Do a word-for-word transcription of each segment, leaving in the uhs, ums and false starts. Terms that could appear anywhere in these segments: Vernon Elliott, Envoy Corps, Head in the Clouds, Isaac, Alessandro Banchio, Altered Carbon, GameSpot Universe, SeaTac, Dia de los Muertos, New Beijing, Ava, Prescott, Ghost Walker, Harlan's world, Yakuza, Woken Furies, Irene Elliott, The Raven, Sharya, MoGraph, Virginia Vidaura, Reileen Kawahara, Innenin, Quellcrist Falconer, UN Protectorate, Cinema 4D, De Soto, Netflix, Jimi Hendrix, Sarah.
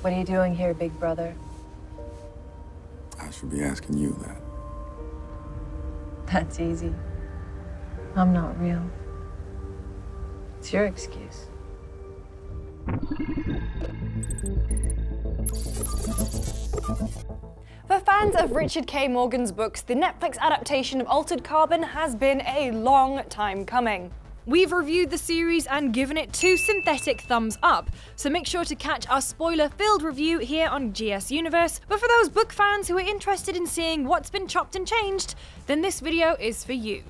What are you doing here, big brother? I should be asking you that. That's easy. I'm not real. It's your excuse. For fans of Richard K. Morgan's books, the Netflix adaptation of Altered Carbon has been a long time coming. We've reviewed the series and given it two synthetic thumbs up, so make sure to catch our spoiler-filled review here on G S Universe. But for those book fans who are interested in seeing what's been chopped and changed, then this video is for you.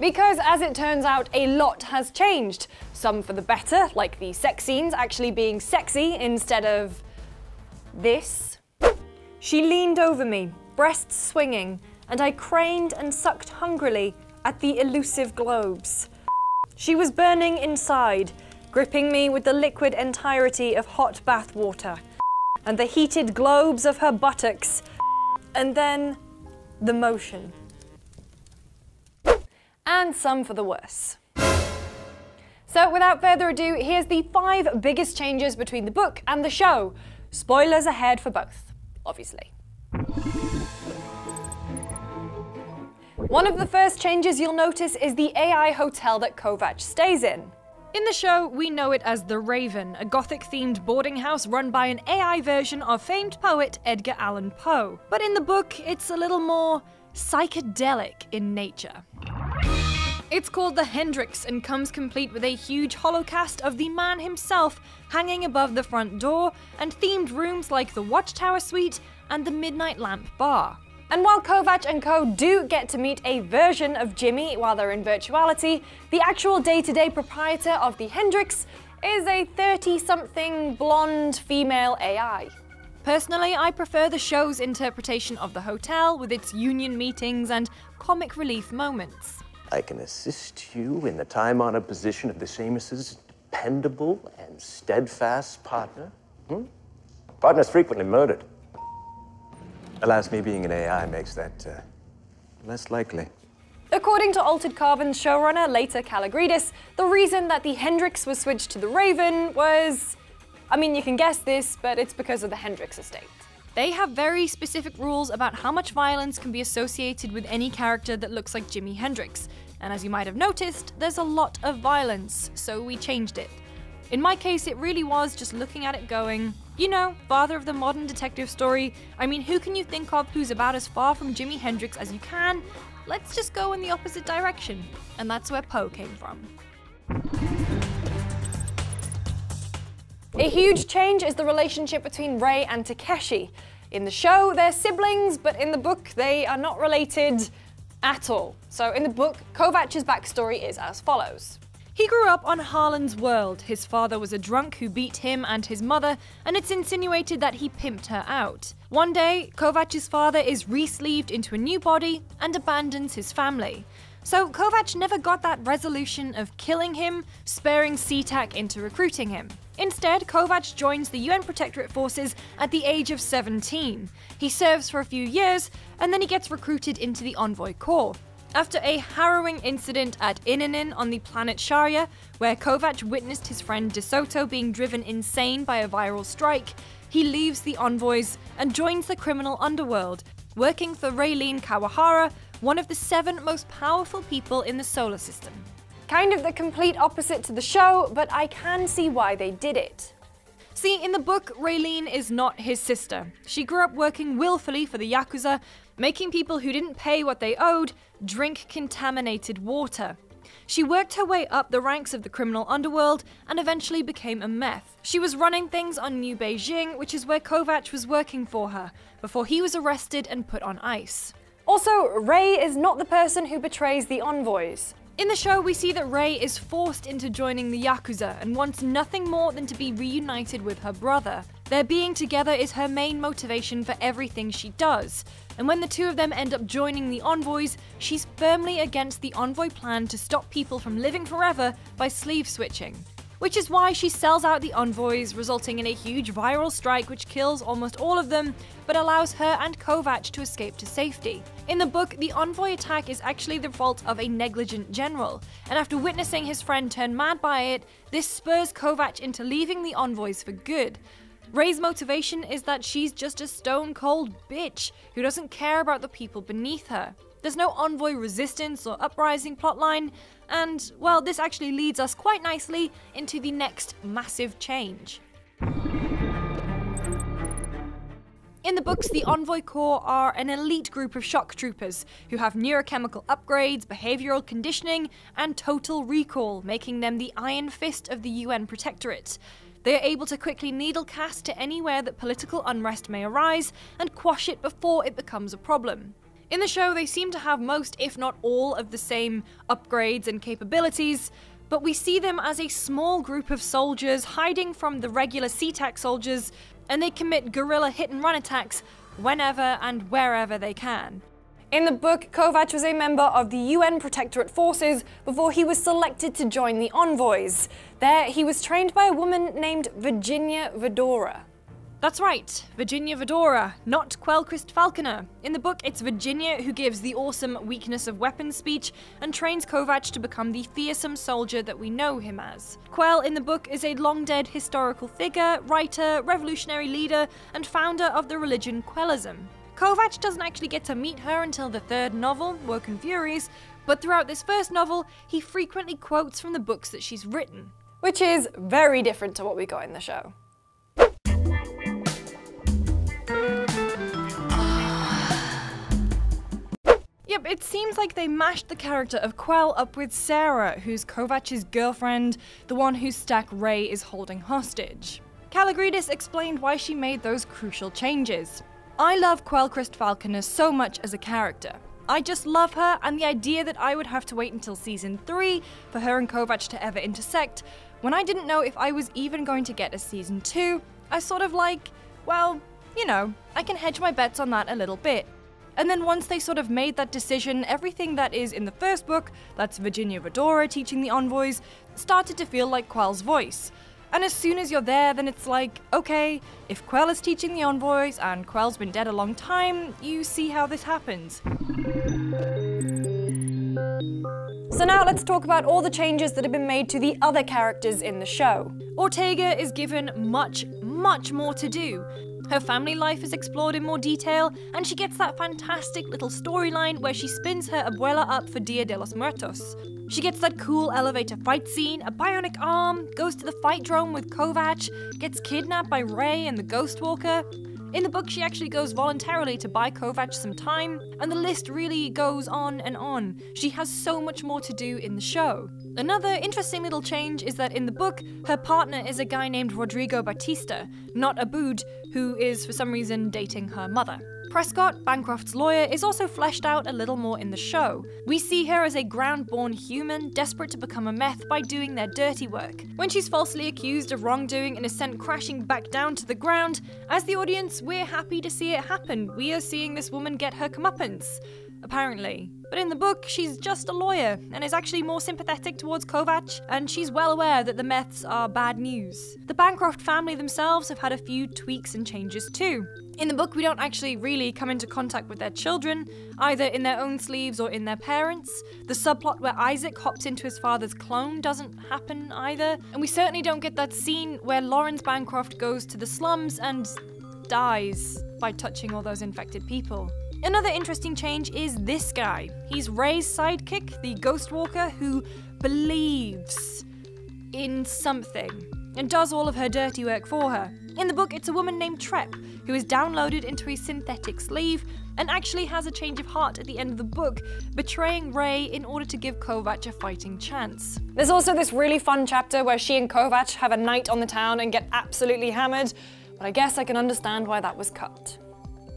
Because, as it turns out, a lot has changed. Some for the better, like the sex scenes actually being sexy instead of this. She leaned over me, breasts swinging, and I craned and sucked hungrily at the elusive globes. She was burning inside, gripping me with the liquid entirety of hot bath water, and the heated globes of her buttocks, and then the motion. And some for the worse. So without further ado, here's the five biggest changes between the book and the show. Spoilers ahead for both, obviously. One of the first changes you'll notice is the A I hotel that Kovacs stays in. In the show, we know it as The Raven, a gothic-themed boarding house run by an A I version of famed poet Edgar Allan Poe. But in the book, it's a little more psychedelic in nature. It's called The Hendrix and comes complete with a huge holocast of the man himself hanging above the front door and themed rooms like the Watchtower Suite and the Midnight Lamp Bar. And while Kovacs and co do get to meet a version of Jimmy while they're in virtuality, the actual day-to-day proprietor of The Hendrix is a thirty-something blonde female A I. Personally, I prefer the show's interpretation of the hotel with its union meetings and comic relief moments. I can assist you in the time-honored position of the Seamus's dependable and steadfast partner. Hmm? Partner's frequently murdered. Alas, me being an A I makes that uh, less likely. According to Altered Carbon's showrunner, Laeta Kalogridis, the reason that The Hendrix was switched to The Raven was... I mean, you can guess this, but it's because of the Hendrix estate. They have very specific rules about how much violence can be associated with any character that looks like Jimi Hendrix. And as you might have noticed, there's a lot of violence, so we changed it. In my case, it really was just looking at it going, you know, father of the modern detective story. I mean, who can you think of who's about as far from Jimi Hendrix as you can? Let's just go in the opposite direction. And that's where Poe came from. A huge change is the relationship between Rei and Takeshi. In the show, they're siblings, but in the book, they are not related at all. So in the book, Kovacs' backstory is as follows. He grew up on Harlan's world. His father was a drunk who beat him and his mother, and it's insinuated that he pimped her out. One day, Kovacs' father is re-sleeved into a new body and abandons his family. So Kovacs never got that resolution of killing him, sparing SeaTac into recruiting him. Instead, Kovacs joins the U N Protectorate forces at the age of seventeen. He serves for a few years, and then he gets recruited into the Envoy Corps. After a harrowing incident at Innenin on the planet Sharya, where Kovacs witnessed his friend De Soto being driven insane by a viral strike, he leaves the Envoys and joins the criminal underworld, working for Reileen Kawahara, one of the seven most powerful people in the solar system. Kind of the complete opposite to the show, but I can see why they did it. See, in the book, Reileen is not his sister. She grew up working willfully for the Yakuza, making people who didn't pay what they owed drink contaminated water. She worked her way up the ranks of the criminal underworld and eventually became a meth. She was running things on New Beijing, which is where Kovacs was working for her, before he was arrested and put on ice. Also, Rei is not the person who betrays the envoys. In the show, we see that Rei is forced into joining the Yakuza and wants nothing more than to be reunited with her brother. Their being together is her main motivation for everything she does, and when the two of them end up joining the envoys, she's firmly against the envoy plan to stop people from living forever by sleeve switching. Which is why she sells out the envoys, resulting in a huge viral strike which kills almost all of them, but allows her and Kovacs to escape to safety. In the book, the envoy attack is actually the fault of a negligent general, and after witnessing his friend turn mad by it, this spurs Kovacs into leaving the envoys for good. Ray's motivation is that she's just a stone-cold bitch who doesn't care about the people beneath her. There's no envoy resistance or uprising plotline, and, well, this actually leads us quite nicely into the next massive change. In the books, the Envoy Corps are an elite group of shock troopers who have neurochemical upgrades, behavioral conditioning, and total recall, making them the Iron Fist of the U N Protectorate. They are able to quickly needle cast to anywhere that political unrest may arise and quash it before it becomes a problem. In the show, they seem to have most, if not all, of the same upgrades and capabilities, but we see them as a small group of soldiers hiding from the regular SeaTac soldiers, and they commit guerrilla hit-and-run attacks whenever and wherever they can. In the book, Kovacs was a member of the U N Protectorate Forces before he was selected to join the Envoys. There, he was trained by a woman named Virginia Vidaura. That's right, Virginia Vidaura, not Quellcrist Falconer. In the book, it's Virginia who gives the awesome weakness of weapons speech and trains Kovacs to become the fearsome soldier that we know him as. Quell in the book is a long-dead historical figure, writer, revolutionary leader, and founder of the religion Quellism. Kovacs doesn't actually get to meet her until the third novel, Woken Furies, but throughout this first novel, he frequently quotes from the books that she's written. Which is very different to what we got in the show. Yep, it seems like they mashed the character of Quell up with Sarah, who's Kovacs' girlfriend, the one whose stack Ray is holding hostage. Kalogridis explained why she made those crucial changes. I love Quellcrist Falconer so much as a character. I just love her, and the idea that I would have to wait until season three for her and Kovacs to ever intersect, when I didn't know if I was even going to get a season two, I sort of like, well, you know, I can hedge my bets on that a little bit. And then once they sort of made that decision, everything that is in the first book, that's Virginia Vidaura teaching the envoys, started to feel like Quell's voice. And as soon as you're there, then it's like, okay, if Quell is teaching the envoys and Quell's been dead a long time, you see how this happens. So now let's talk about all the changes that have been made to the other characters in the show. Ortega is given much, much more to do. Her family life is explored in more detail, and she gets that fantastic little storyline where she spins her abuela up for Dia de los Muertos. She gets that cool elevator fight scene, a bionic arm, goes to the fight drone with Kovacs, gets kidnapped by Ray and the Ghost Walker. In the book, she actually goes voluntarily to buy Kovacs some time, and the list really goes on and on. She has so much more to do in the show. Another interesting little change is that in the book, her partner is a guy named Rodrigo Batista, not Abud, who is for some reason dating her mother. Prescott, Bancroft's lawyer, is also fleshed out a little more in the show. We see her as a ground-born human, desperate to become a meth by doing their dirty work. When she's falsely accused of wrongdoing and is sent crashing back down to the ground, as the audience, we're happy to see it happen. We are seeing this woman get her comeuppance, apparently. But in the book, she's just a lawyer, and is actually more sympathetic towards Kovacs, and she's well aware that the meths are bad news. The Bancroft family themselves have had a few tweaks and changes too. In the book, we don't actually really come into contact with their children, either in their own sleeves or in their parents. The subplot where Isaac hops into his father's clone doesn't happen either, and we certainly don't get that scene where Lawrence Bancroft goes to the slums and dies by touching all those infected people. Another interesting change is this guy. He's Ray's sidekick, the Ghost Walker, who believes in something and does all of her dirty work for her. In the book, it's a woman named Trep, who is downloaded into a synthetic sleeve and actually has a change of heart at the end of the book, betraying Ray in order to give Kovacs a fighting chance. There's also this really fun chapter where she and Kovacs have a night on the town and get absolutely hammered, but I guess I can understand why that was cut.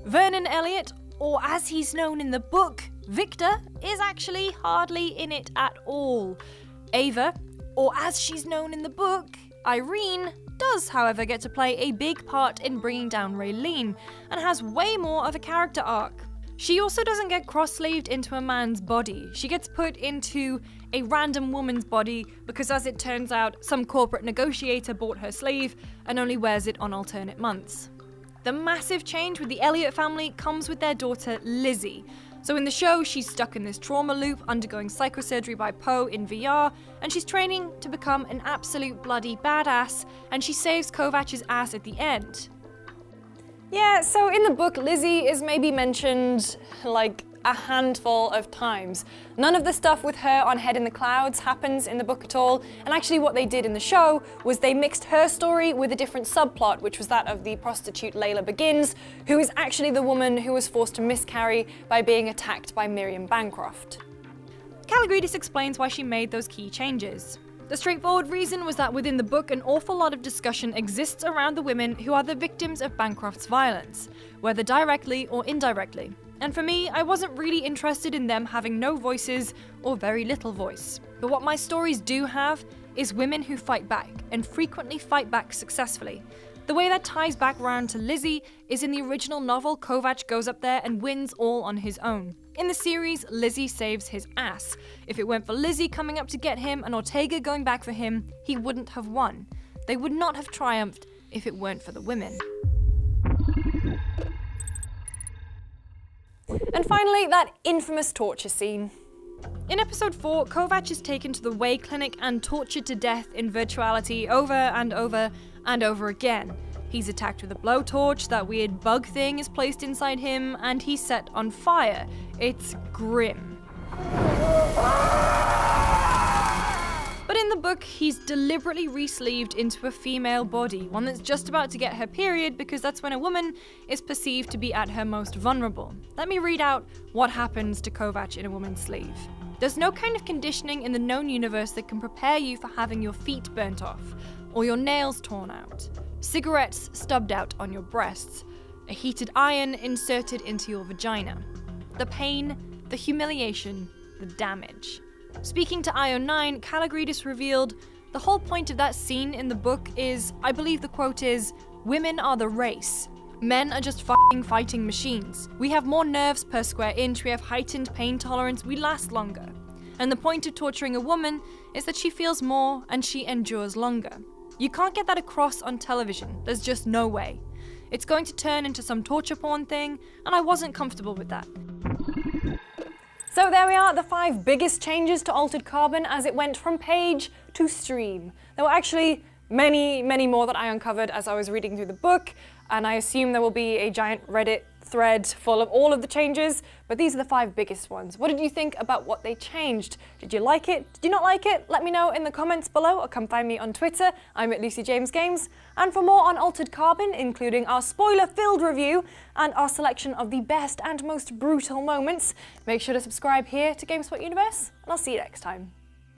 Vernon Elliott, or as he's known in the book, Victor, is actually hardly in it at all. Ava, or as she's known in the book, Irene, does however get to play a big part in bringing down Reileen, and has way more of a character arc. She also doesn't get cross-sleeved into a man's body. She gets put into a random woman's body because, as it turns out, some corporate negotiator bought her sleeve and only wears it on alternate months. The massive change with the Elliott family comes with their daughter Lizzie. So in the show, she's stuck in this trauma loop, undergoing psychosurgery by Poe in V R, and she's training to become an absolute bloody badass, and she saves Kovacs' ass at the end. Yeah, so in the book, Lizzie is maybe mentioned like a handful of times. None of the stuff with her on Head in the Clouds happens in the book at all, and actually what they did in the show was they mixed her story with a different subplot, which was that of the prostitute Layla Begins, who is actually the woman who was forced to miscarry by being attacked by Miriam Bancroft. Kalogridis explains why she made those key changes. The straightforward reason was that within the book, an awful lot of discussion exists around the women who are the victims of Bancroft's violence, whether directly or indirectly. And for me, I wasn't really interested in them having no voices or very little voice. But what my stories do have is women who fight back, and frequently fight back successfully. The way that ties back round to Lizzie is in the original novel, Kovacs goes up there and wins all on his own. In the series, Lizzie saves his ass. If it weren't for Lizzie coming up to get him and Ortega going back for him, he wouldn't have won. They would not have triumphed if it weren't for the women. And finally, that infamous torture scene. In episode four, Kovacs is taken to the Way Clinic and tortured to death in virtuality over and over and over again. He's attacked with a blowtorch, that weird bug thing is placed inside him, and he's set on fire. It's grim. But in the book, he's deliberately re-sleeved into a female body, one that's just about to get her period, because that's when a woman is perceived to be at her most vulnerable. Let me read out what happens to Kovacs in a woman's sleeve. There's no kind of conditioning in the known universe that can prepare you for having your feet burnt off, or your nails torn out, cigarettes stubbed out on your breasts, a heated iron inserted into your vagina. The pain, the humiliation, the damage. Speaking to I O nine, Kalogridis revealed, the whole point of that scene in the book is, I believe the quote is, women are the race. Men are just fucking fighting machines. We have more nerves per square inch, we have heightened pain tolerance, we last longer. And the point of torturing a woman is that she feels more and she endures longer. You can't get that across on television, there's just no way. It's going to turn into some torture porn thing, and I wasn't comfortable with that. So there we are, the five biggest changes to Altered Carbon as it went from page to stream. There were actually many, many more that I uncovered as I was reading through the book, and I assume there will be a giant Reddit thread full of all of the changes, but these are the five biggest ones. What did you think about what they changed? Did you like it? Did you not like it? Let me know in the comments below, or come find me on Twitter. I'm at LucyJamesGames. And for more on Altered Carbon, including our spoiler-filled review and our selection of the best and most brutal moments, make sure to subscribe here to GameSpot Universe, and I'll see you next time.